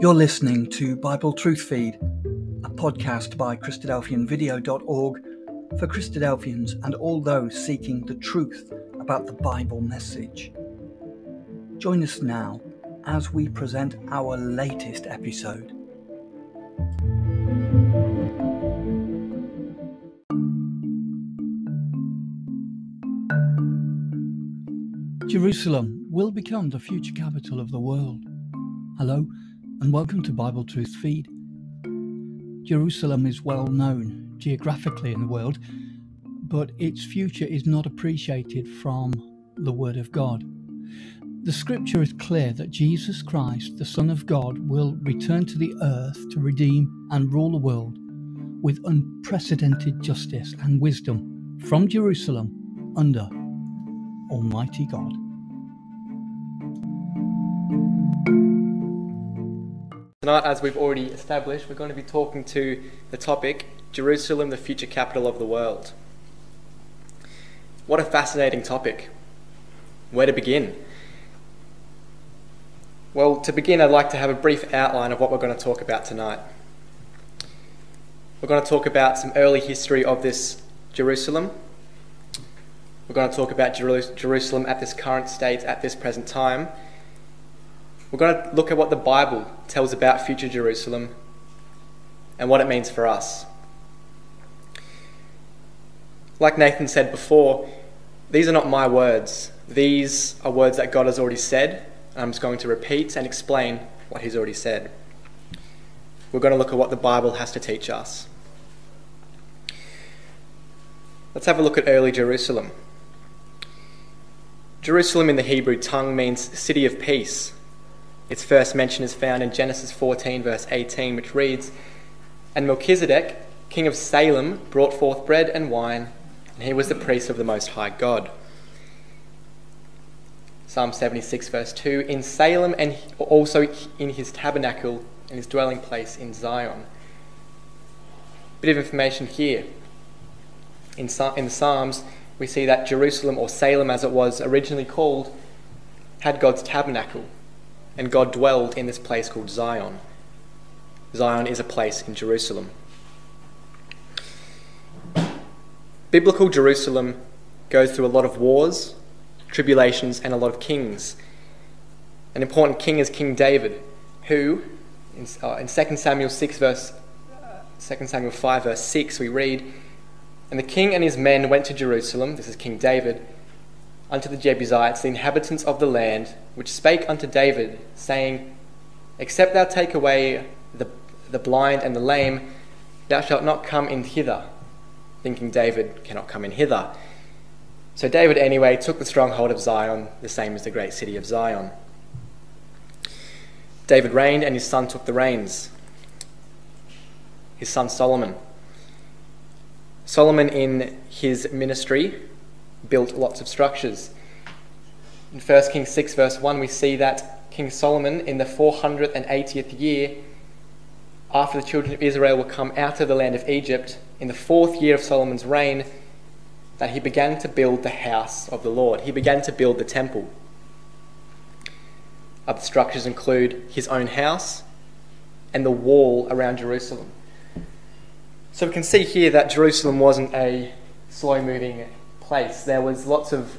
You're listening to Bible Truth Feed, a podcast by Christadelphianvideo.org for Christadelphians and all those seeking the truth about the Bible message. Join us now as we present our latest episode. Jerusalem will become the future capital of the world. Hello, and welcome to Bible Truth Feed. Jerusalem is well known geographically in the world, but its future is not appreciated from the Word of God. The Scripture is clear that Jesus Christ, the Son of God, will return to the earth to redeem and rule the world with unprecedented justice and wisdom from Jerusalem under Almighty God. Tonight, as we've already established, we're going to be talking to the topic, Jerusalem, the future capital of the world. What a fascinating topic. Where to begin? Well, to begin, I'd like to have a brief outline of what we're going to talk about tonight. We're going to talk about some early history of this Jerusalem. We're going to talk about Jerusalem at this current state, at this present time. We're going to look at what the Bible tells about future Jerusalem and what it means for us. Like Nathan said before, these are not my words. These are words that God has already said. I'm just going to repeat and explain what he's already said. We're going to look at what the Bible has to teach us. Let's have a look at early Jerusalem. Jerusalem in the Hebrew tongue means city of peace. Its first mention is found in Genesis 14, verse 18, which reads, "And Melchizedek, king of Salem, brought forth bread and wine, and he was the priest of the Most High God." Psalm 76, verse 2, "In Salem and also in his tabernacle and his dwelling place in Zion." Bit of information here. In the Psalms, we see that Jerusalem, or Salem as it was originally called, had God's tabernacle. And God dwelled in this place called Zion. Zion is a place in Jerusalem. Biblical Jerusalem goes through a lot of wars, tribulations, and a lot of kings. An important king is King David, who, in 2 Samuel 5, verse 6, we read, "And the king and his men went to Jerusalem," this is King David, "unto the Jebusites, the inhabitants of the land, which spake unto David, saying, Except thou take away the blind and the lame, thou shalt not come in hither," thinking David cannot come in hither. So David anyway took the stronghold of Zion, the same as the great city of Zion. David reigned and his son took the reins, his son Solomon. Solomon in his ministry built lots of structures. In 1 Kings 6 verse 1 we see that King Solomon in the 480th year after the children of Israel were come out of the land of Egypt, in the fourth year of Solomon's reign, that he began to build the house of the Lord. He began to build the temple. Other structures include his own house and the wall around Jerusalem. So we can see here that Jerusalem wasn't a slow-moving place. There was lots of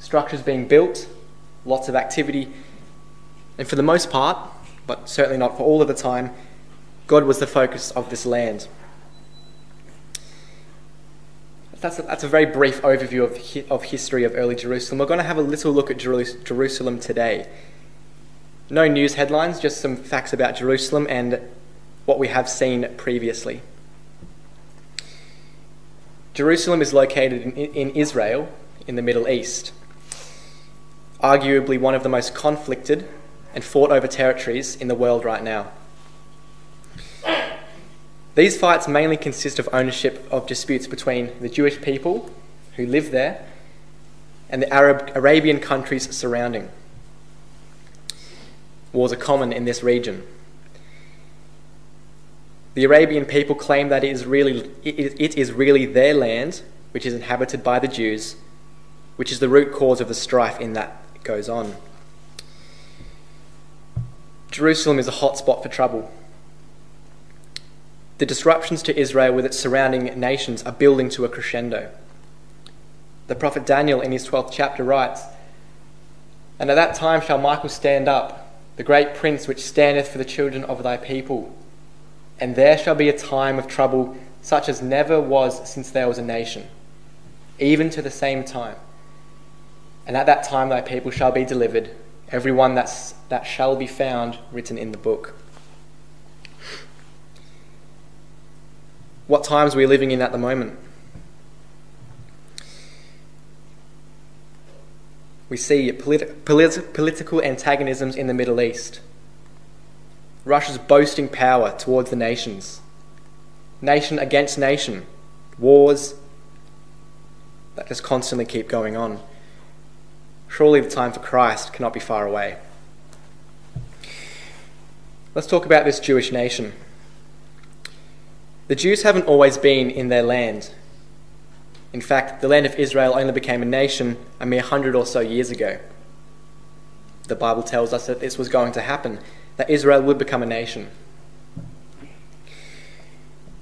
structures being built, lots of activity, and for the most part, but certainly not for all of the time, God was the focus of this land. That's a very brief overview of history of early Jerusalem. We're going to have a little look at Jerusalem today. No news headlines, just some facts about Jerusalem and what we have seen previously. Jerusalem is located in Israel, in the Middle East. Arguably one of the most conflicted and fought over territories in the world right now. These fights mainly consist of ownership of disputes between the Jewish people who live there and the Arabian countries surrounding. Wars are common in this region. The Arabian people claim that it is really their land, which is inhabited by the Jews, which is the root cause of the strife in that goes on. Jerusalem is a hot spot for trouble. The disruptions to Israel with its surrounding nations are building to a crescendo. The prophet Daniel in his 12th chapter writes, "And at that time shall Michael stand up, the great prince which standeth for the children of thy people. And there shall be a time of trouble such as never was since there was a nation, even to the same time. And at that time thy people shall be delivered, every one that shall be found written in the book." What times are we living in at the moment? We see political antagonisms in the Middle East. Russia's boasting power towards the nations. Nation against nation. Wars that just constantly keep going on. Surely the time for Christ cannot be far away. Let's talk about this Jewish nation. The Jews haven't always been in their land. In fact, the land of Israel only became a nation a mere 100 or so years ago. The Bible tells us that this was going to happen, that Israel would become a nation.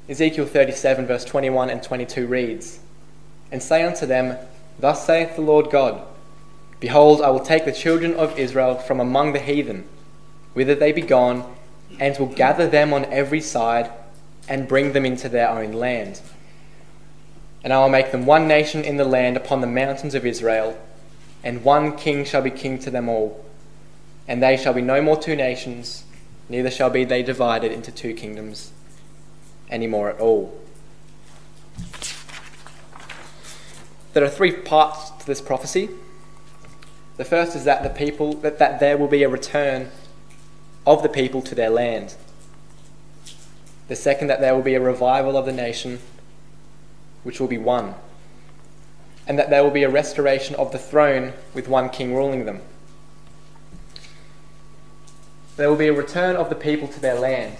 Ezekiel 37 verse 21 and 22 reads, "And say unto them, Thus saith the Lord God, Behold, I will take the children of Israel from among the heathen, whither they be gone, and will gather them on every side, and bring them into their own land. And I will make them one nation in the land upon the mountains of Israel, and one king shall be king to them all. And they shall be no more two nations, neither shall be they divided into two kingdoms any more at all." There are three parts to this prophecy. The first is that that there will be a return of the people to their land. The second, that there will be a revival of the nation, which will be one. And that there will be a restoration of the throne with one king ruling them. There will be a return of the people to their land.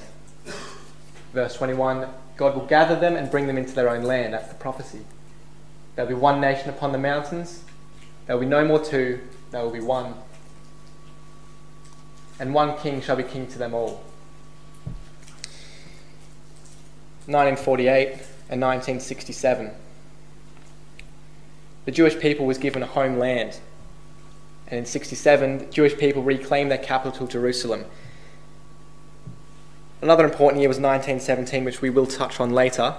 Verse 21, God will gather them and bring them into their own land. That's the prophecy. There will be one nation upon the mountains. There will be no more two. There will be one. And one king shall be king to them all. 1948 and 1967. The Jewish people was given a homeland, and in 1967 the Jewish people reclaimed their capital Jerusalem. Another important year was 1917, which we will touch on later,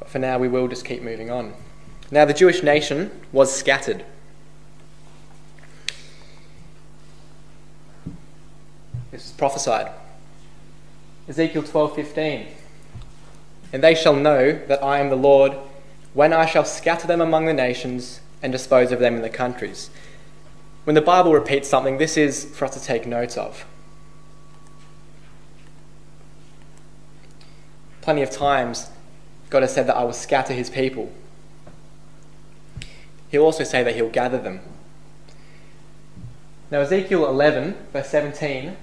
but for now we will just keep moving on. Now the Jewish nation was scattered. This is prophesied. Ezekiel 12:15, "And they shall know that I am the Lord, when I shall scatter them among the nations and dispose of them in the countries." When the Bible repeats something, this is for us to take note of. Plenty of times God has said that I will scatter his people. He'll also say that he'll gather them. Now Ezekiel 11 verse 17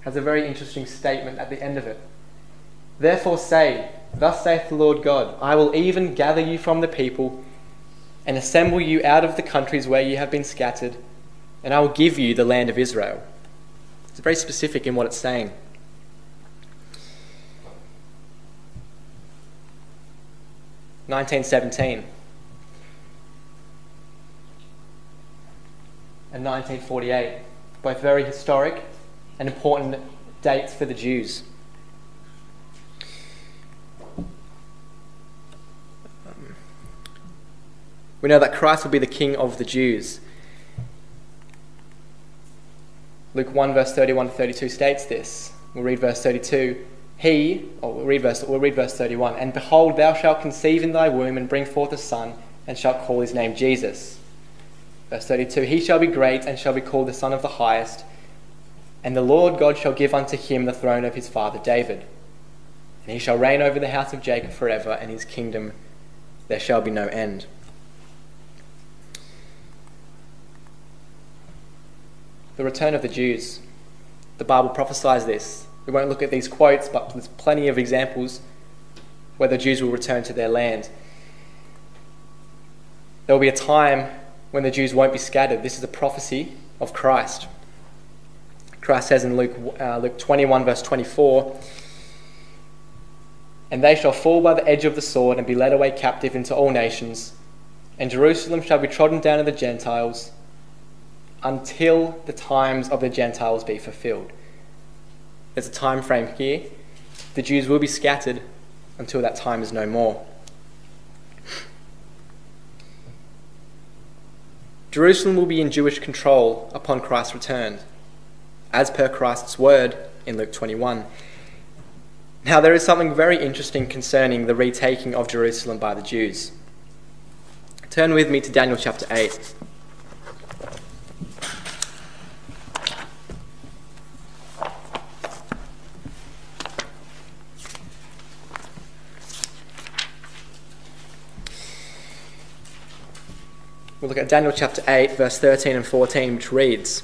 has a very interesting statement at the end of it. "Therefore say, Thus saith the Lord God, I will even gather you from the people, and assemble you out of the countries where you have been scattered, and I will give you the land of Israel." It's very specific in what it's saying. '1917 and 1948, both very historic and important dates for the Jews. We know that Christ will be the King of the Jews. Luke 1 verse 31 to 32 states this. We'll read verse 32. We'll read verse 31. "And behold, thou shalt conceive in thy womb, and bring forth a son, and shalt call his name Jesus." Verse 32. "He shall be great, and shall be called the Son of the Highest. And the Lord God shall give unto him the throne of his father David. And he shall reign over the house of Jacob forever, and his kingdom there shall be no end." The return of the Jews. The Bible prophesies this. We won't look at these quotes, but there's plenty of examples where the Jews will return to their land. There will be a time when the Jews won't be scattered. This is a prophecy of Christ. Christ says in Luke 21, verse 24, "And they shall fall by the edge of the sword and be led away captive into all nations, and Jerusalem shall be trodden down of the Gentiles until the times of the Gentiles be fulfilled." There's a time frame here. The Jews will be scattered until that time is no more. Jerusalem will be in Jewish control upon Christ's return, as per Christ's word in Luke 21. Now, there is something very interesting concerning the retaking of Jerusalem by the Jews. Turn with me to Daniel chapter 8. We'll look at Daniel chapter 8, verse 13 and 14, which reads,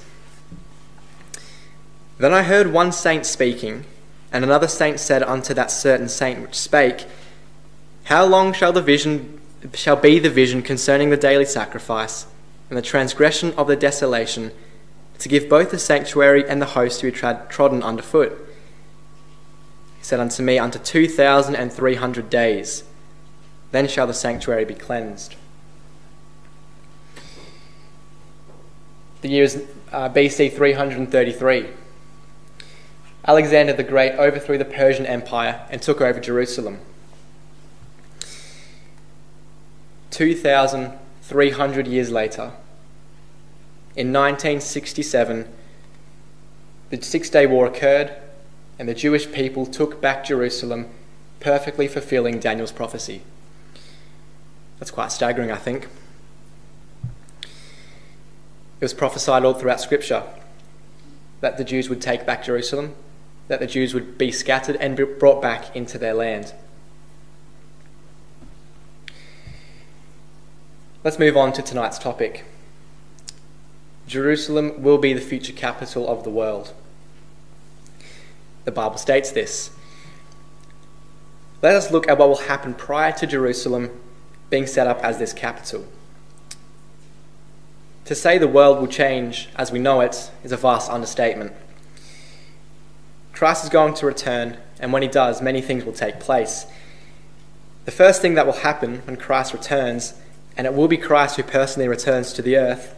"Then I heard one saint speaking, and another saint said unto that certain saint which spake, How long shall be the vision concerning the daily sacrifice and the transgression of the desolation, to give both the sanctuary and the host to be trodden under foot? He said unto me, Unto 2,300 days, then shall the sanctuary be cleansed." The year is BC 333. Alexander the Great overthrew the Persian Empire and took over Jerusalem. 2,300 years later, in 1967, the Six-Day War occurred and the Jewish people took back Jerusalem, perfectly fulfilling Daniel's prophecy. That's quite staggering, I think. It was prophesied all throughout Scripture that the Jews would take back Jerusalem, that the Jews would be scattered and be brought back into their land. Let's move on to tonight's topic. Jerusalem will be the future capital of the world. The Bible states this. Let us look at what will happen prior to Jerusalem being set up as this capital. To say the world will change as we know it is a vast understatement. Christ is going to return, and when he does, many things will take place. The first thing that will happen when Christ returns, and it will be Christ who personally returns to the earth,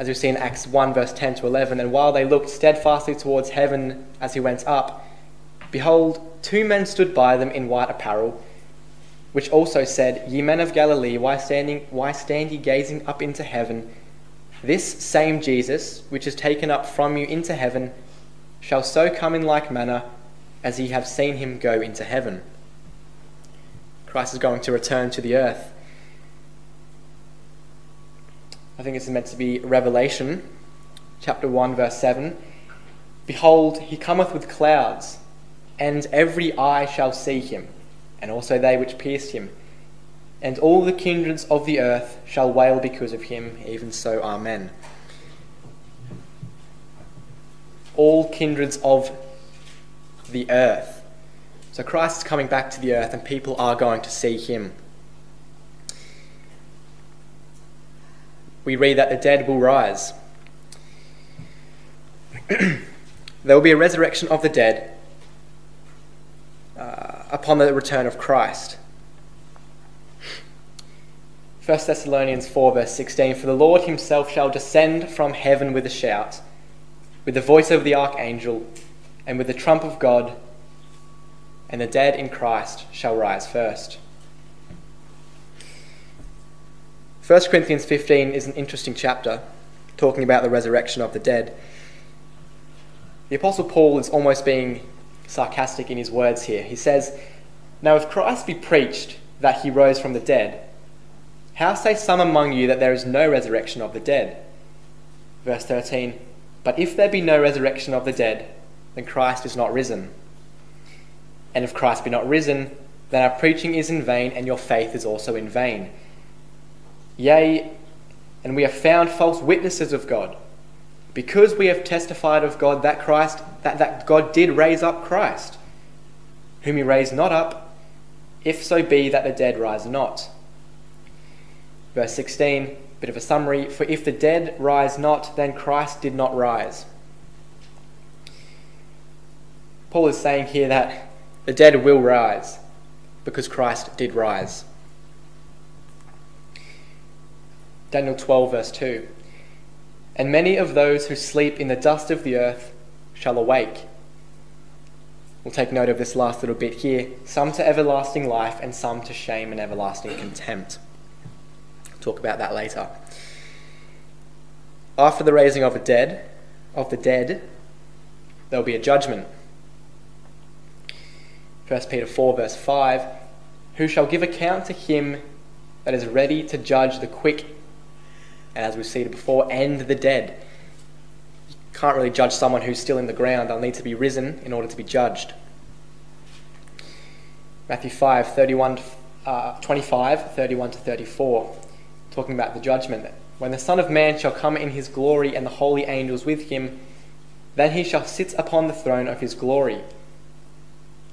as we see in Acts 1 verse 10 to 11, "And while they looked steadfastly towards heaven as he went up, behold, two men stood by them in white apparel, which also said, Ye men of Galilee, why stand ye gazing up into heaven? This same Jesus, which is taken up from you into heaven, shall so come in like manner as ye have seen him go into heaven." Christ is going to return to the earth. I think it's meant to be Revelation, chapter 1, verse 7. "Behold, he cometh with clouds, and every eye shall see him, and also they which pierced him. And all the kindreds of the earth shall wail because of him, even so, Amen." All kindreds of the earth. So Christ is coming back to the earth and people are going to see him. We read that the dead will rise. There will be a resurrection of the dead upon the return of Christ. 1 Thessalonians 4 verse 16, "For the Lord himself shall descend from heaven with a shout, with the voice of the archangel, and with the trump of God, and the dead in Christ shall rise first." 1 Corinthians 15 is an interesting chapter, talking about the resurrection of the dead. The Apostle Paul is almost being sarcastic in his words here. He says, "Now if Christ be preached that he rose from the dead, how say some among you that there is no resurrection of the dead?" Verse 13, "But if there be no resurrection of the dead, then Christ is not risen. And if Christ be not risen, then our preaching is in vain, and your faith is also in vain. Yea, and we are found false witnesses of God, because we have testified of God that God did raise up Christ, whom he raised not up, if so be that the dead rise not." Verse 16, Bit of a summary. For if the dead rise not, then Christ did not rise. Paul is saying here that the dead will rise because Christ did rise. Daniel 12 verse 2. And many of those who sleep in the dust of the earth shall awake. We'll take note of this last little bit here. Some to everlasting life and some to shame and everlasting contempt. We'll talk about that later. After the raising of the dead, there'll be a judgment. 1 Peter 4 verse 5, who shall give account to him that is ready to judge the quick, and as we've seen before, and the dead. You can't really judge someone who's still in the ground. They'll need to be risen in order to be judged. Matthew 5, 25, 31 to 34, talking about the judgment. When the Son of Man shall come in his glory and the holy angels with him, then he shall sit upon the throne of his glory.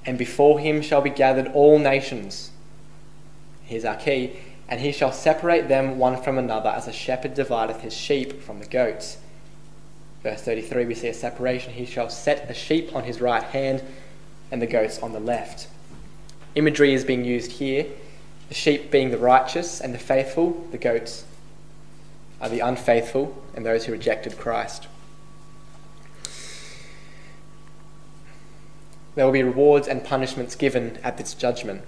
And before him shall be gathered all nations. Here's our key. And he shall separate them one from another, as a shepherd divideth his sheep from the goats. Verse 33, we see a separation. He shall set the sheep on his right hand and the goats on the left. Imagery is being used here. The sheep being the righteous and the faithful. The goats are the unfaithful and those who rejected Christ. There will be rewards and punishments given at this judgment.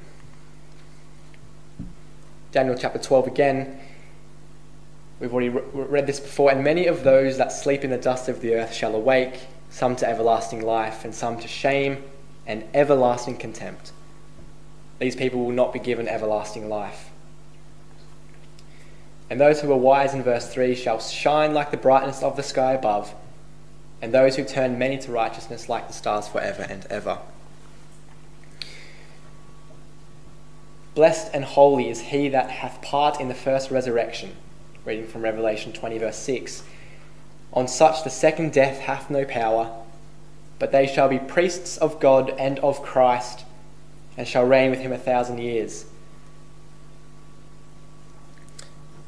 Daniel chapter 12 again. We've already read this before. And many of those that sleep in the dust of the earth shall awake, some to everlasting life and some to shame and everlasting contempt. These people will not be given everlasting life. And those who are wise in verse 3 shall shine like the brightness of the sky above, and those who turn many to righteousness like the stars forever and ever. Blessed and holy is he that hath part in the first resurrection. Reading from Revelation 20 verse 6. On such the second death hath no power, but they shall be priests of God and of Christ, and shall reign with him 1,000 years.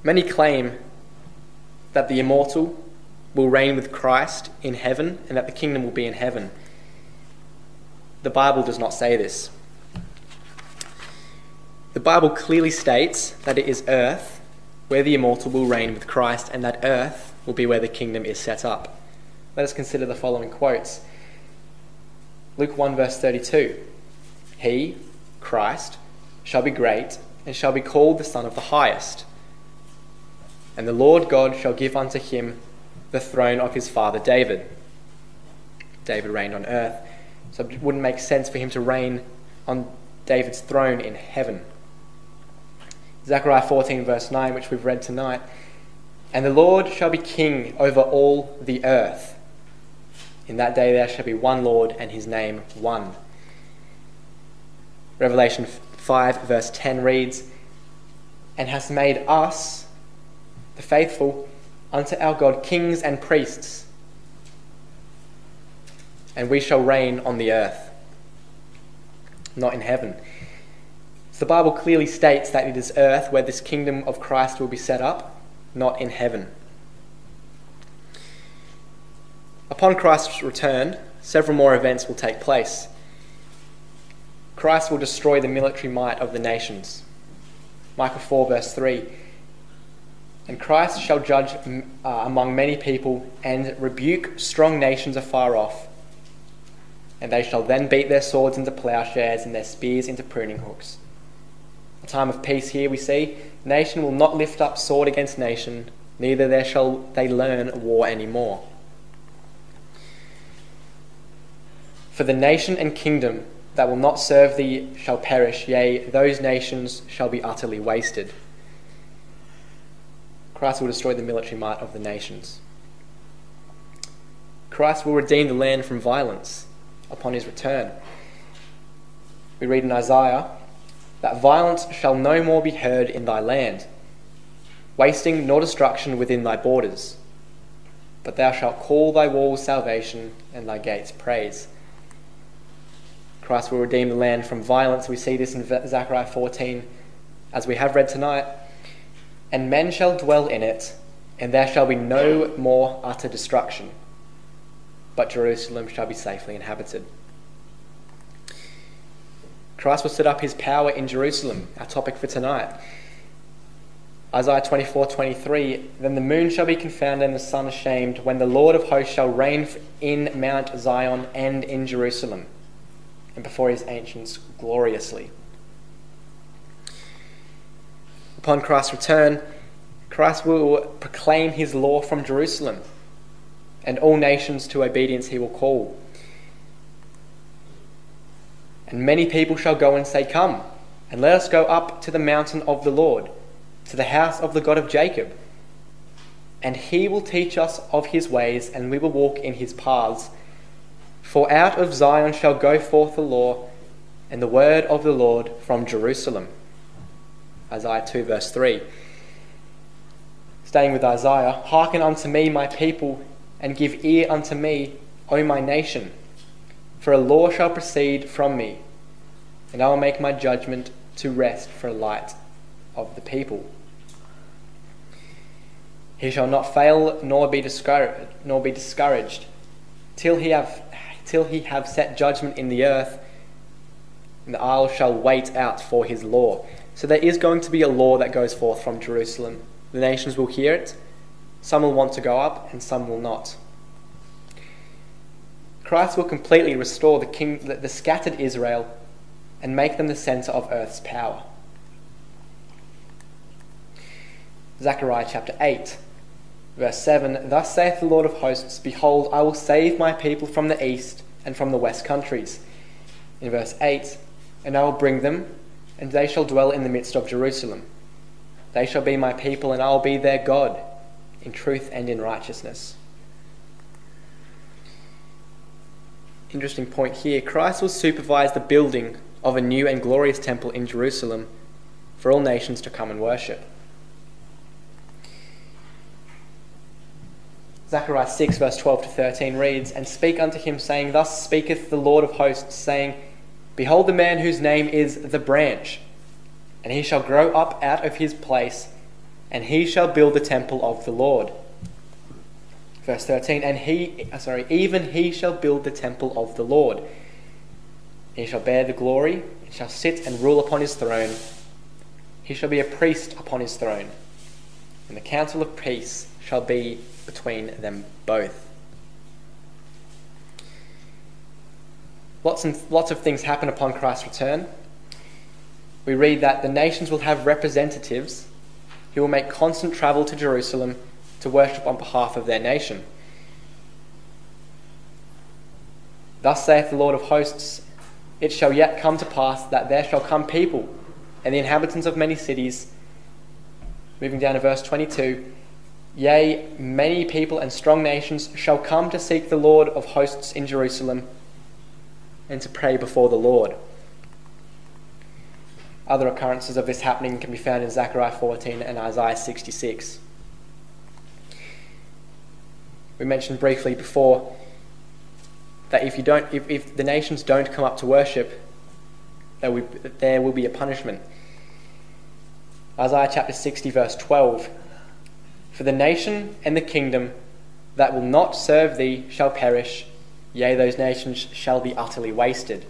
Many claim that the immortal will reign with Christ in heaven and that the kingdom will be in heaven. The Bible does not say this. The Bible clearly states that it is earth where the immortal will reign with Christ and that earth will be where the kingdom is set up. Let us consider the following quotes. Luke 1 verse 32. He, Christ, shall be great and shall be called the Son of the Highest. And the Lord God shall give unto him the throne of his father David. David reigned on earth, so it wouldn't make sense for him to reign on David's throne in heaven. Zechariah 14 verse 9, which we've read tonight. And the Lord shall be king over all the earth. In that day there shall be one Lord, and his name one. Revelation 5 verse 10 reads, and hast made us, the faithful, unto our God kings and priests, and we shall reign on the earth, not in heaven. So the Bible clearly states that it is earth where this kingdom of Christ will be set up, not in heaven. Upon Christ's return, several more events will take place. Christ will destroy the military might of the nations. Micah 4 verse 3. And Christ shall judge among many people, and rebuke strong nations afar off. And they shall then beat their swords into plowshares, and their spears into pruning hooks. A time of peace here we see. Nation will not lift up sword against nation, neither there shall they learn war anymore. For the nation and kingdom that will not serve thee shall perish, yea, those nations shall be utterly wasted. Christ will destroy the military might of the nations. Christ will redeem the land from violence upon his return. We read in Isaiah that violence shall no more be heard in thy land, wasting nor destruction within thy borders. But thou shalt call thy walls salvation and thy gates praise. Christ will redeem the land from violence. We see this in Zechariah 14, as we have read tonight. and men shall dwell in it, and there shall be no more utter destruction, but Jerusalem shall be safely inhabited. Christ will set up his power in Jerusalem, our topic for tonight. Isaiah 24:23, then the moon shall be confounded and the sun ashamed, when the Lord of hosts shall reign in Mount Zion and in Jerusalem, and before his ancients gloriously. Upon Christ's return, Christ will proclaim his law from Jerusalem, and all nations to obedience he will call. And many people shall go and say, come, and let us go up to the mountain of the Lord, to the house of the God of Jacob. And he will teach us of his ways, and we will walk in his paths. For out of Zion shall go forth the law, and the word of the Lord from Jerusalem. Isaiah 2 verse 3. Staying with Isaiah, hearken unto me, my people, and give ear unto me, O my nation. For a law shall proceed from me, and I will make my judgment to rest for a light of the people. He shall not fail nor be discouraged, till he have set judgment in the earth, and the isles shall wait out for his law. So there is going to be a law that goes forth from Jerusalem. The nations will hear it. Some will want to go up, and some will not. Christ will completely restore the scattered Israel and make them the centre of earth's power. Zechariah chapter 8, verse 7, thus saith the Lord of hosts, behold, I will save my people from the east and from the west countries. In verse 8, and I will bring them, and they shall dwell in the midst of Jerusalem. They shall be my people, and I will be their God, in truth and in righteousness. Interesting point here. Christ will supervise the building of a new and glorious temple in Jerusalem for all nations to come and worship. Zechariah 6 verse 12 to 13 reads, and speak unto him, saying, thus speaketh the Lord of hosts, saying, behold the man whose name is the branch, and he shall grow up out of his place, and he shall build the temple of the Lord. Verse 13, even he shall build the temple of the Lord. He shall bear the glory, and shall sit and rule upon his throne. He shall be a priest upon his throne, and the council of peace shall be between them both. Lots of things happen upon Christ's return. We read that the nations will have representatives who will make constant travel to Jerusalem to worship on behalf of their nation. Thus saith the Lord of hosts, it shall yet come to pass that there shall come people, and the inhabitants of many cities. Moving down to verse 22, yea, many people and strong nations shall come to seek the Lord of hosts in Jerusalem, and to pray before the Lord. Other occurrences of this happening can be found in Zechariah 14 and Isaiah 66. We mentioned briefly before that if the nations don't come up to worship, there will be a punishment. Isaiah chapter 60 verse 12, for the nation and the kingdom that will not serve thee shall perish, yea, those nations shall be utterly wasted.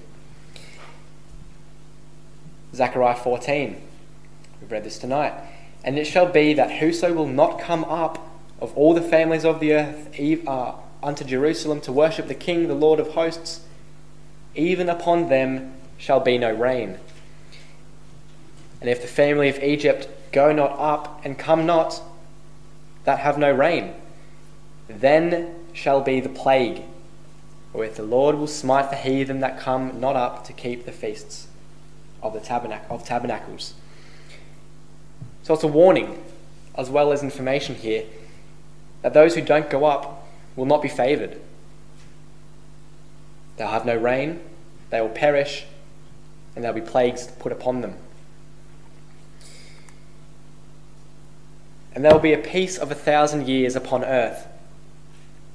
Zechariah 14, we've read this tonight, and it shall be that whoso will not come up of all the families of the earth unto Jerusalem to worship the King, the Lord of hosts, even upon them shall be no rain. And if the family of Egypt go not up and come not, that have no rain, then shall be the plague, wherewith the Lord will smite the heathen that come not up to keep the feasts of tabernacles. So it's a warning, as well as information here, that those who don't go up will not be favoured. They'll have no rain, they will perish, and there'll be plagues put upon them. And there will be a peace of 1,000 years upon earth,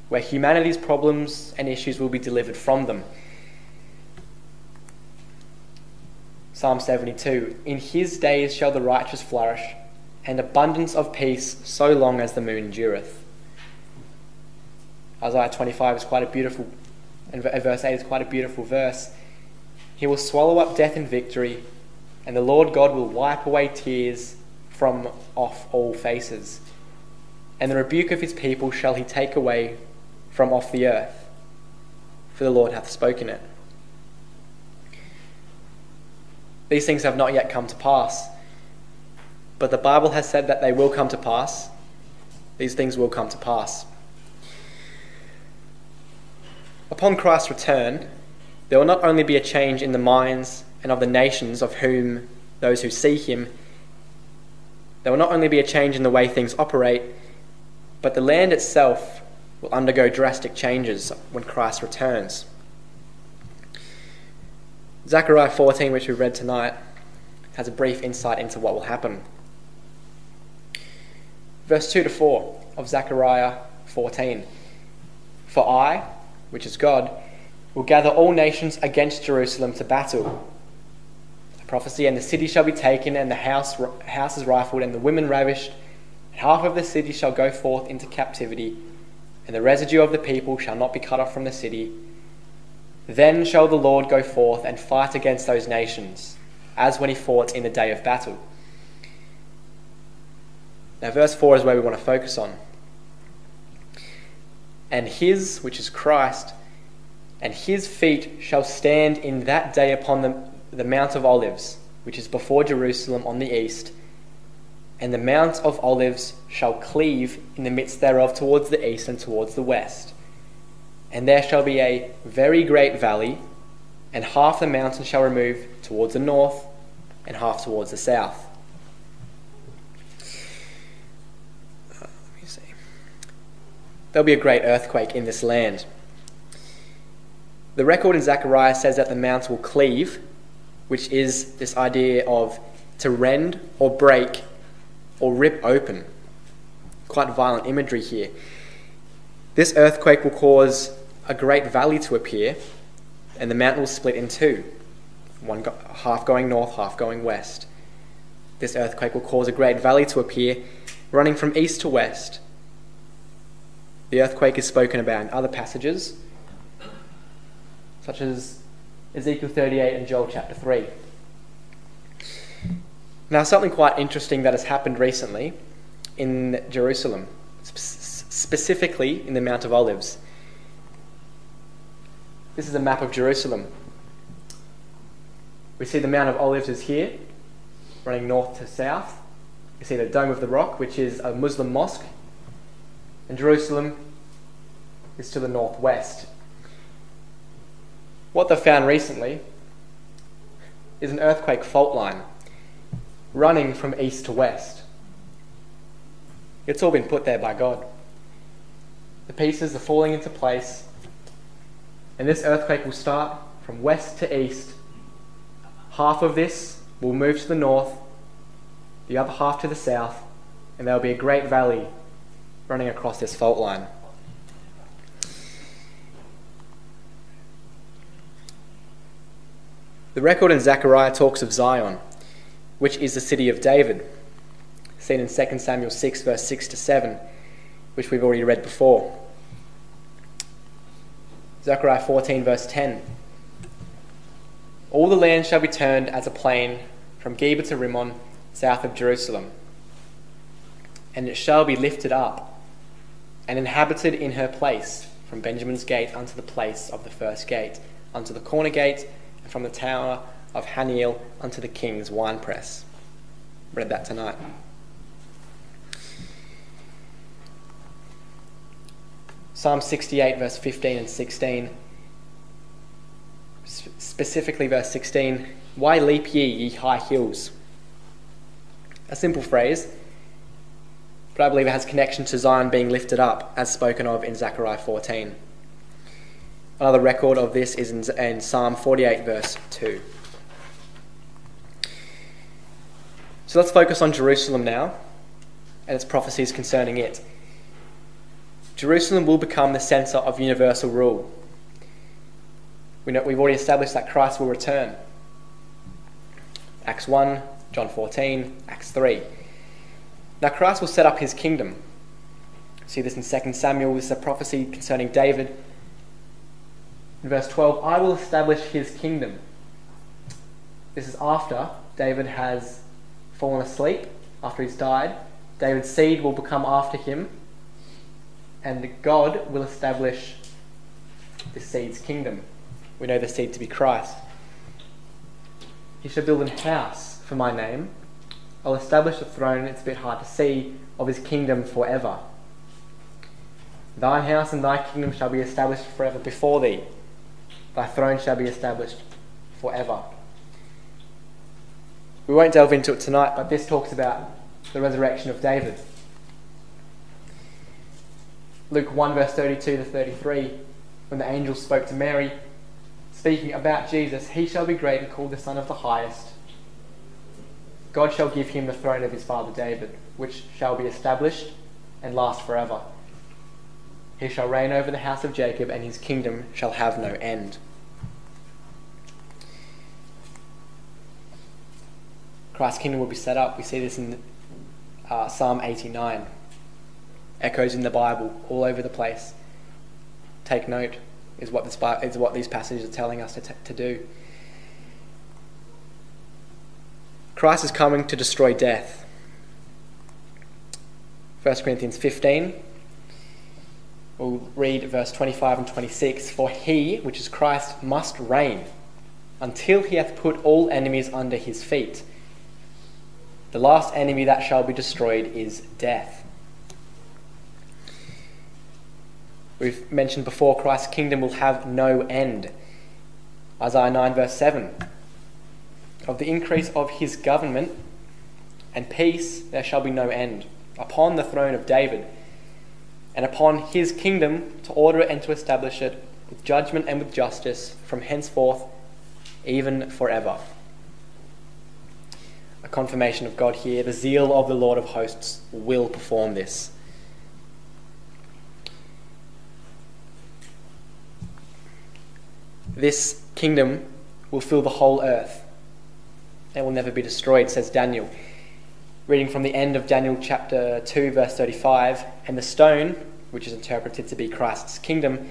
where humanity's problems and issues will be delivered from them. Psalm 72, in his days shall the righteous flourish, and abundance of peace so long as the moon dureth. Isaiah 25 is quite a beautiful, and verse 8 is quite a beautiful verse. He will swallow up death in victory, and the Lord God will wipe away tears from off all faces. And the rebuke of his people shall he take away from off the earth, for the Lord hath spoken it. These things have not yet come to pass, but the Bible has said that they will come to pass. These things will come to pass. Upon Christ's return, there will not only be a change in the minds and of the nations of whom those who see him, there will not only be a change in the way things operate, but the land itself will undergo drastic changes when Christ returns. Zechariah 14, which we read tonight, has a brief insight into what will happen. Verse 2 to 4 of Zechariah 14. For I, which is God, will gather all nations against Jerusalem to battle. A prophecy, and the city shall be taken, and the houses rifled, and the women ravished. And half of the city shall go forth into captivity, and the residue of the people shall not be cut off from the city. Then shall the Lord go forth and fight against those nations, as when he fought in the day of battle. Now verse 4 is where we want to focus on. And his, which is Christ, and his feet shall stand in that day upon the Mount of Olives, which is before Jerusalem on the east, and the Mount of Olives shall cleave in the midst thereof towards the east and towards the west. And there shall be a very great valley, and half the mountain shall remove towards the north, and half towards the south. Let me see. There'll be a great earthquake in this land. The record in Zechariah says that the mount will cleave, which is this idea of to rend or break or rip open. Quite violent imagery here. This earthquake will cause a great valley to appear, and the mountain will split in two, one half going north, half going west. This earthquake will cause a great valley to appear, running from east to west. The earthquake is spoken about in other passages, such as Ezekiel 38 and Joel chapter 3. Now, something quite interesting that has happened recently in Jerusalem, specifically in the Mount of Olives. This is a map of Jerusalem. We see the Mount of Olives is here, running north to south. You see the Dome of the Rock, which is a Muslim mosque, and Jerusalem is to the northwest. What they found recently is an earthquake fault line running from east to west. It's all been put there by God. The pieces are falling into place, and this earthquake will start from west to east. Half of this will move to the north, the other half to the south, and there will be a great valley running across this fault line. The record in Zechariah talks of Zion, which is the city of David, seen in 2 Samuel 6, verse 6 to 7, which we've already read before. Zechariah 14, verse 10. All the land shall be turned as a plain from Geba to Rimmon, south of Jerusalem, and it shall be lifted up and inhabited in her place, from Benjamin's gate unto the place of the first gate, unto the corner gate, and from the tower of Haniel unto the king's winepress. Read that tonight. Psalm 68, verse 15 and 16. Specifically verse 16, why leap ye, ye high hills? A simple phrase, but I believe it has connection to Zion being lifted up, as spoken of in Zechariah 14. Another record of this is in Psalm 48, verse 2. So let's focus on Jerusalem now, and its prophecies concerning it. Jerusalem will become the centre of universal rule. We've already established that Christ will return. Acts 1, John 14, Acts 3. Now Christ will set up his kingdom. See this in 2 Samuel. This is a prophecy concerning David. In verse 12, I will establish his kingdom. This is after David has fallen asleep, after he's died. David's seed will become after him, and God will establish the seed's kingdom. We know the seed to be Christ. He shall build an house for my name. I'll establish the throne, it's a bit hard to see, of his kingdom forever. Thine house and thy kingdom shall be established forever before thee. Thy throne shall be established forever. We won't delve into it tonight, but this talks about the resurrection of David. Luke 1 verse 32 to 33, when the angel spoke to Mary, speaking about Jesus, he shall be great and called the Son of the Highest. God shall give him the throne of his father David, which shall be established and last forever. He shall reign over the house of Jacob, and his kingdom shall have no end. Christ's kingdom will be set up. We see this in Psalm 89. Echoes in the Bible all over the place. Take note is what these passages are telling us to do. Christ is coming to destroy death. 1 Corinthians 15. We'll read verse 25 and 26. For he, which is Christ, must reign until he hath put all enemies under his feet. The last enemy that shall be destroyed is death. We've mentioned before, Christ's kingdom will have no end. Isaiah 9 verse 7. Of the increase of his government and peace there shall be no end, upon the throne of David, and upon his kingdom, to order it and to establish it with judgment and with justice from henceforth, even forever. A confirmation of God here. The zeal of the Lord of hosts will perform this. This kingdom will fill the whole earth. It will never be destroyed, says Daniel. Reading from the end of Daniel chapter 2, verse 35, and the stone, which is interpreted to be Christ's kingdom,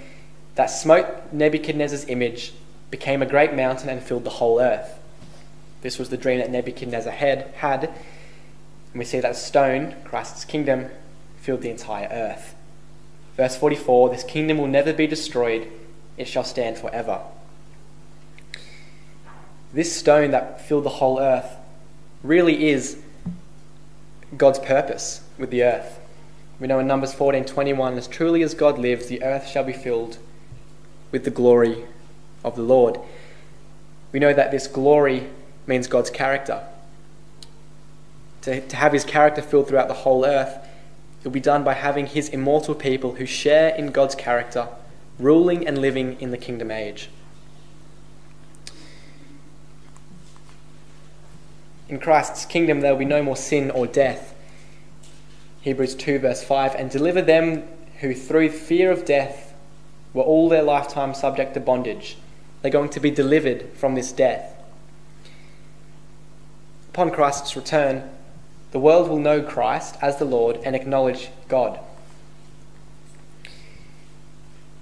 that smote Nebuchadnezzar's image, became a great mountain and filled the whole earth. This was the dream that Nebuchadnezzar had, and we see that stone, Christ's kingdom, filled the entire earth. Verse 44, this kingdom will never be destroyed, it shall stand forever. This stone that filled the whole earth really is God's purpose with the earth. We know in Numbers 14:21, as truly as God lives, the earth shall be filled with the glory of the Lord. We know that this glory means God's character. To have his character filled throughout the whole earth, it will be done by having his immortal people who share in God's character, ruling and living in the kingdom age. In Christ's kingdom there will be no more sin or death. Hebrews 2 verse 5, and deliver them who through fear of death were all their lifetime subject to bondage. They're going to be delivered from this death. Upon Christ's return, the world will know Christ as the Lord and acknowledge God.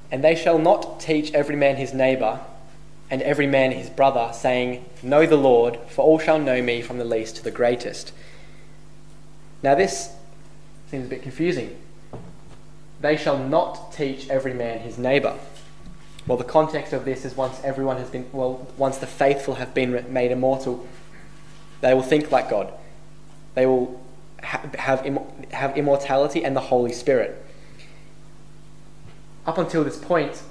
And they shall not teach every man his neighbour and every man his brother, saying, know the Lord, for all shall know me, from the least to the greatest. Now this seems a bit confusing. They shall not teach every man his neighbour. Well, the context of this is once the faithful have been made immortal, they will think like God. They will have immortality and the Holy Spirit. Up until this point,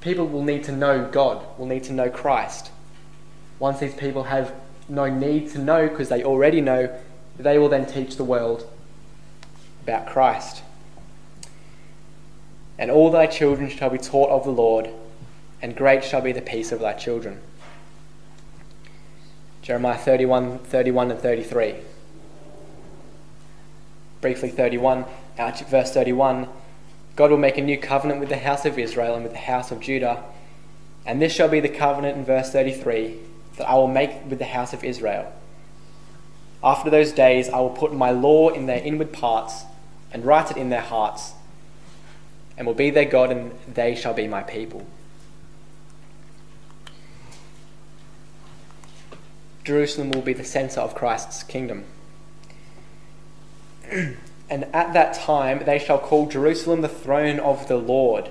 people will need to know God, will need to know Christ. Once these people have no need to know, because they already know, they will then teach the world about Christ. And all thy children shall be taught of the Lord, and great shall be the peace of thy children. Jeremiah 31 and 33. Briefly 31, verse 31, God will make a new covenant with the house of Israel and with the house of Judah. And this shall be the covenant in verse 33 that I will make with the house of Israel. After those days I will put my law in their inward parts and write it in their hearts, and will be their God, and they shall be my people." Jerusalem will be the centre of Christ's kingdom. "And at that time they shall call Jerusalem the throne of the Lord,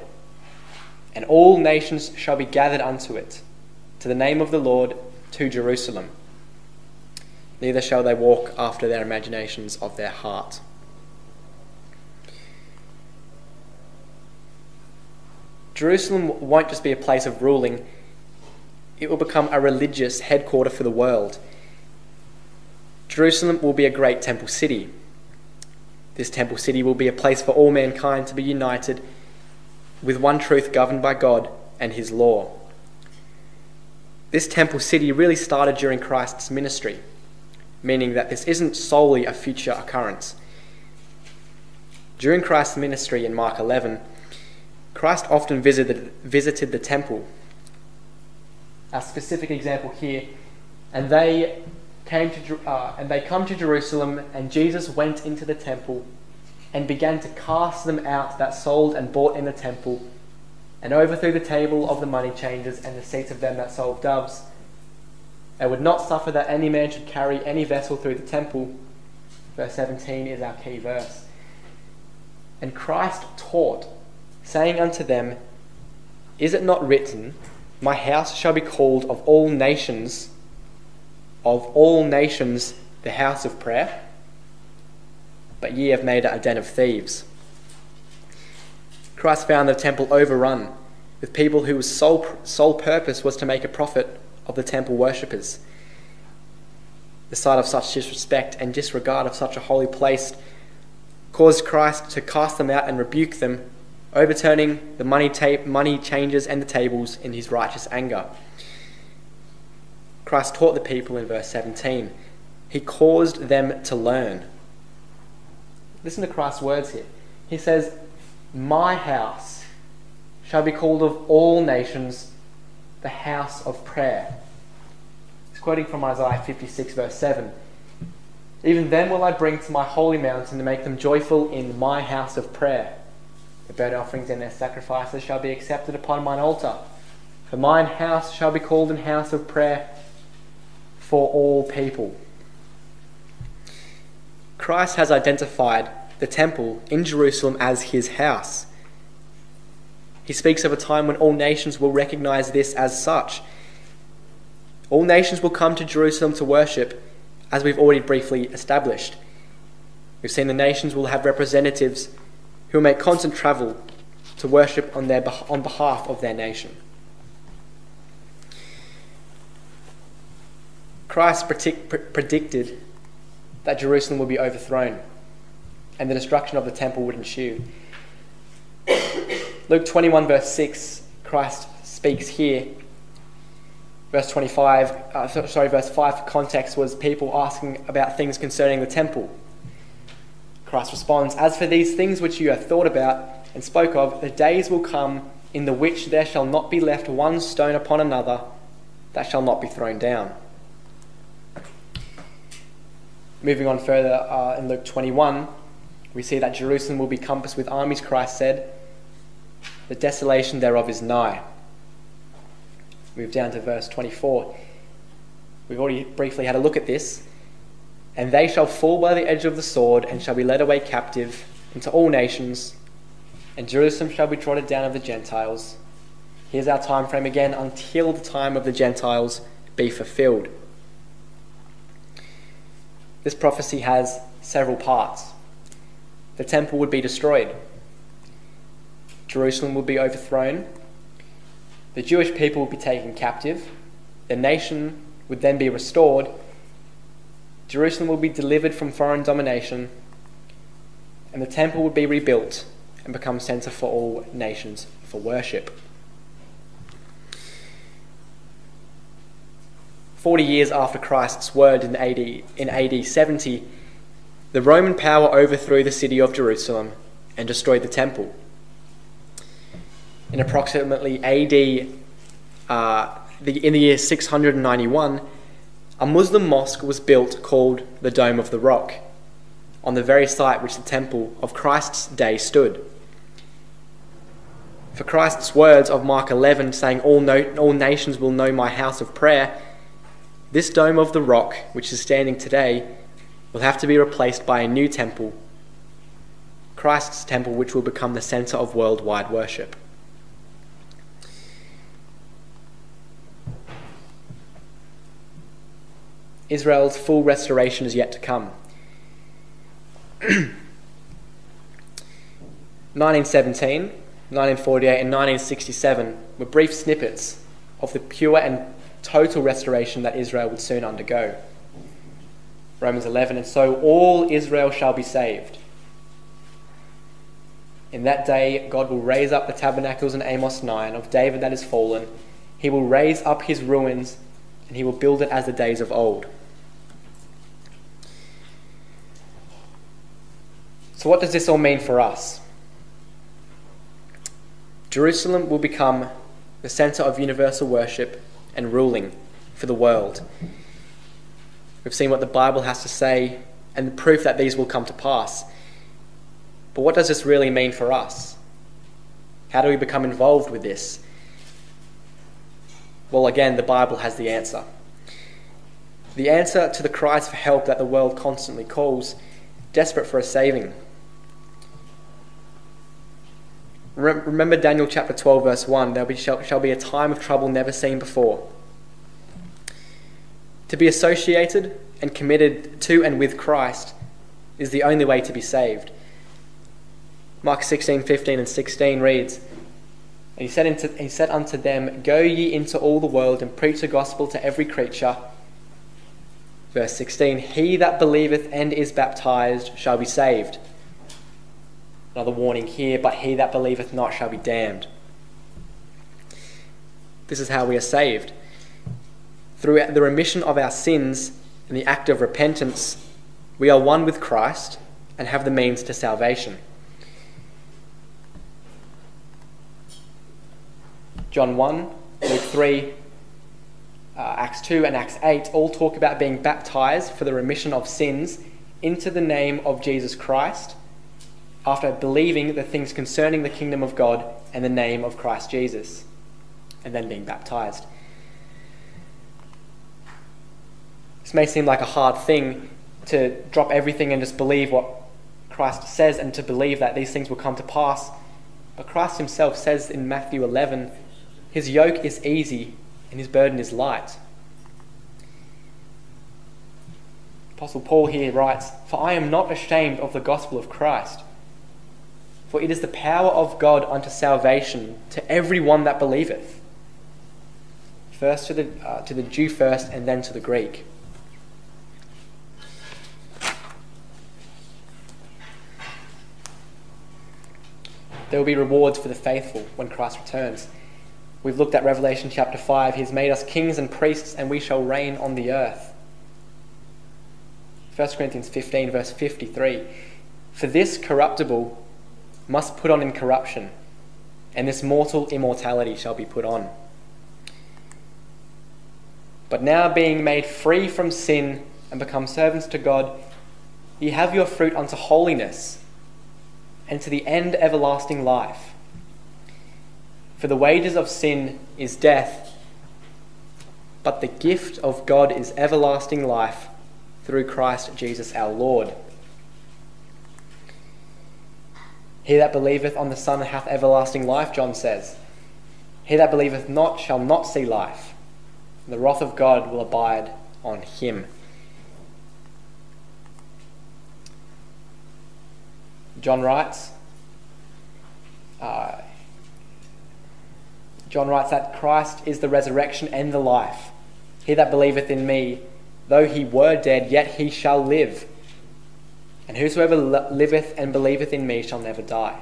and all nations shall be gathered unto it, to the name of the Lord, to Jerusalem. Neither shall they walk after their imaginations of their heart." Jerusalem won't just be a place of ruling, it will become a religious headquarter for the world. Jerusalem will be a great temple city. This temple city will be a place for all mankind to be united with one truth governed by God and his law. This temple city really started during Christ's ministry, meaning that this isn't solely a future occurrence. During Christ's ministry in Mark 11, Christ often visited the temple. A specific example here, and they come to Jerusalem, and Jesus went into the temple and began to cast them out that sold and bought in the temple, and overthrew the table of the money changers and the seats of them that sold doves. They would not suffer that any man should carry any vessel through the temple. Verse 17 is our key verse. "And Christ taught, saying unto them, Is it not written, My house shall be called of all nations the house of prayer? But ye have made it a den of thieves." Christ found the temple overrun with people whose sole purpose was to make a profit of the temple worshippers. The sight of such disrespect and disregard of such a holy place caused Christ to cast them out and rebuke them, overturning the money changers and the tables in his righteous anger. Christ taught the people in verse 17. He caused them to learn. Listen to Christ's words here. He says, "My house shall be called of all nations the house of prayer." It's quoting from Isaiah 56 verse 7. "Even them will I bring to my holy mountain to make them joyful in my house of prayer. The burnt offerings and their sacrifices shall be accepted upon mine altar. For mine house shall be called an house of prayer for all people." Christ has identified the temple in Jerusalem as his house. He speaks of a time when all nations will recognize this as such. All nations will come to Jerusalem to worship, as we've already briefly established. We've seen the nations will have representatives who will make constant travel to worship on behalf of their nation. Christ predicted that Jerusalem would be overthrown and the destruction of the temple would ensue. Luke 21 verse 6, Christ speaks here. Verse 5 for context was people asking about things concerning the temple. Christ responds, "As for these things which you have thought about and spoke of, the days will come in the which there shall not be left one stone upon another that shall not be thrown down." Moving on further in Luke 21, we see that Jerusalem will be compassed with armies, Christ said. "The desolation thereof is nigh." Move down to verse 24. We've already briefly had a look at this. "And they shall fall by the edge of the sword, and shall be led away captive into all nations, and Jerusalem shall be trodden down of the Gentiles." Here's our time frame again, until the time of the Gentiles be fulfilled. This prophecy has several parts. The temple would be destroyed. Jerusalem would be overthrown. The Jewish people would be taken captive. The nation would then be restored. Jerusalem will be delivered from foreign domination, and the temple will be rebuilt and become a centre for all nations for worship. 40 years after Christ's word in AD 70, the Roman power overthrew the city of Jerusalem and destroyed the temple. In approximately AD, in the year 691, a Muslim mosque was built called the Dome of the Rock, on the very site which the temple of Christ's day stood. For Christ's words of Mark 11 saying, all nations will know my house of prayer, this Dome of the Rock, which is standing today, will have to be replaced by a new temple, Christ's temple, which will become the center of worldwide worship. Israel's full restoration is yet to come. 1917, 1948 and 1967 were brief snippets of the pure and total restoration that Israel would soon undergo. Romans 11, and so all Israel shall be saved. In that day God will raise up the tabernacles in Amos 9 of David that is fallen. He will raise up his ruins and he will build it as the days of old. So what does this all mean for us? Jerusalem will become the center of universal worship and ruling for the world. We've seen what the Bible has to say and the proof that these will come to pass. But what does this really mean for us? How do we become involved with this? Well, again, the Bible has the answer. The answer to the cries for help that the world constantly calls, desperate for a saving. Remember Daniel chapter 12 verse 1, there shall be a time of trouble never seen before. To be associated and committed to and with Christ is the only way to be saved. Mark 16:15 and 16 reads, and he said unto them, go ye into all the world and preach the gospel to every creature. Verse 16, he that believeth and is baptized shall be saved. Another warning here, but he that believeth not shall be damned. This is how we are saved. Through the remission of our sins and the act of repentance, we are one with Christ and have the means to salvation. John 1, Luke 3, Acts 2 and Acts 8 all talk about being baptized for the remission of sins into the name of Jesus Christ, after believing the things concerning the kingdom of God and the name of Christ Jesus, and then being baptized. This may seem like a hard thing, to drop everything and just believe what Christ says and to believe that these things will come to pass, but Christ himself says in Matthew 11, his yoke is easy and his burden is light. Apostle Paul here writes, for I am not ashamed of the gospel of Christ, for it is the power of God unto salvation to everyone that believeth. First to the Jew first, and then to the Greek. There will be rewards for the faithful when Christ returns. We've looked at Revelation chapter 5. He's made us kings and priests, and we shall reign on the earth. 1 Corinthians 15 verse 53. For this corruptible must put on incorruption, and this mortal immortality shall be put on. But now being made free from sin and become servants to God, ye have your fruit unto holiness, and to the end everlasting life. For the wages of sin is death, but the gift of God is everlasting life through Christ Jesus our Lord. He that believeth on the Son hath everlasting life, John says. He that believeth not shall not see life. The wrath of God will abide on him. John writes that Christ is the resurrection and the life. He that believeth in me, though he were dead, yet he shall live. And whosoever liveth and believeth in me shall never die.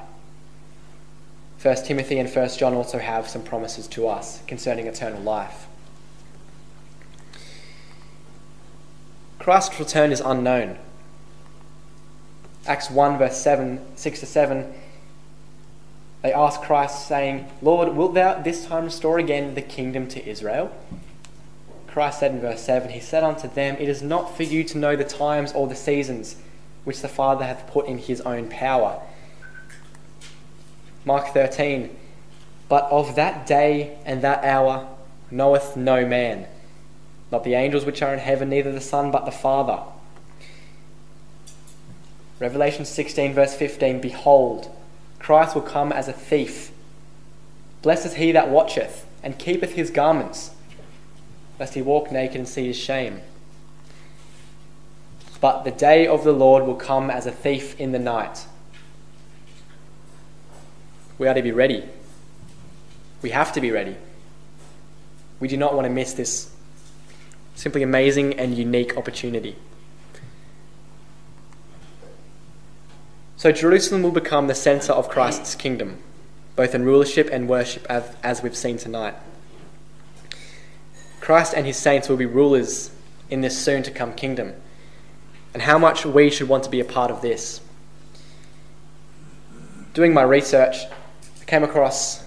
1 Timothy and 1 John also have some promises to us concerning eternal life. Christ's return is unknown. Acts 1 verse 6 to 7, they ask Christ saying, Lord, wilt thou this time restore again the kingdom to Israel? Christ said in verse 7, He said unto them, It is not for you to know the times or the seasons which the Father hath put in His own power. Mark 13, But of that day and that hour knoweth no man, not the angels which are in heaven, neither the Son, but the Father. Revelation 16, verse 15, Behold, Christ will come as a thief. Blessed is he that watcheth, and keepeth his garments, lest he walk naked and see his shame. But the day of the Lord will come as a thief in the night. We are to be ready. We have to be ready. We do not want to miss this simply amazing and unique opportunity. So Jerusalem will become the centre of Christ's kingdom, both in rulership and worship, as we've seen tonight. Christ and his saints will be rulers in this soon-to-come kingdom, and how much we should want to be a part of this. Doing my research, I came across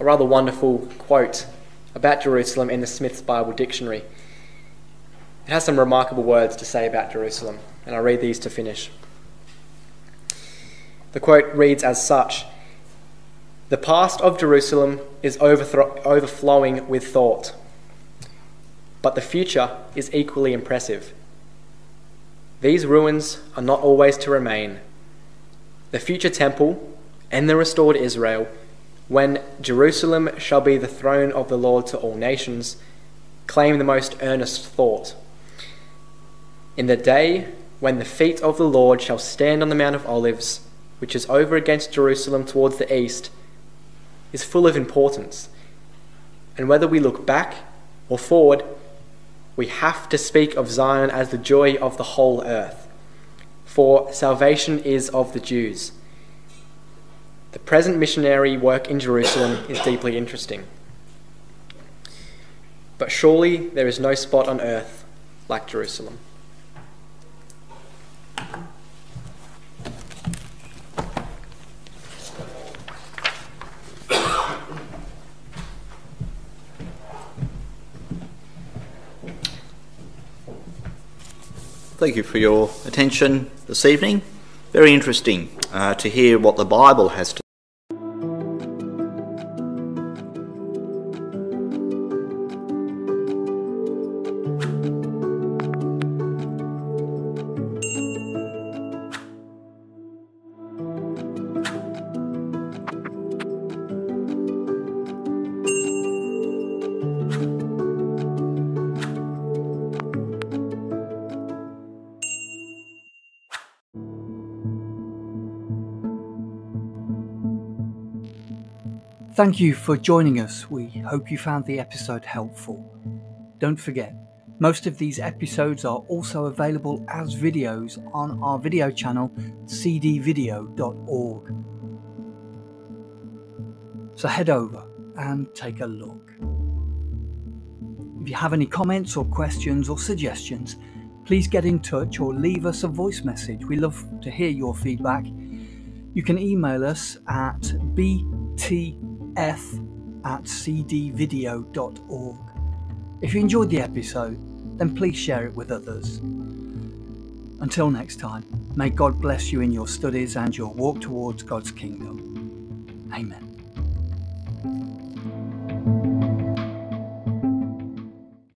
a rather wonderful quote about Jerusalem in the Smith's Bible Dictionary. It has some remarkable words to say about Jerusalem, and I'll read these to finish. The quote reads as such, The past of Jerusalem is overflowing with thought, but the future is equally impressive. These ruins are not always to remain. The future temple and the restored Israel, when Jerusalem shall be the throne of the Lord to all nations, claim the most earnest thought. In the day when the feet of the Lord shall stand on the Mount of Olives, which is over against Jerusalem towards the east, is full of importance. And whether we look back or forward, we have to speak of Zion as the joy of the whole earth, for salvation is of the Jews. The present missionary work in Jerusalem is deeply interesting. But surely there is no spot on earth like Jerusalem. Thank you for your attention this evening. Very interesting to hear what the Bible has to say. Thank you for joining us. We hope you found the episode helpful. Don't forget, most of these episodes are also available as videos on our video channel, cdvideo.org. So head over and take a look. If you have any comments or questions or suggestions, please get in touch or leave us a voice message. We love to hear your feedback. You can email us at btf@cdvideo.org. If you enjoyed the episode, then please share it with others. Until next time, may God bless you in your studies and your walk towards God's kingdom. Amen.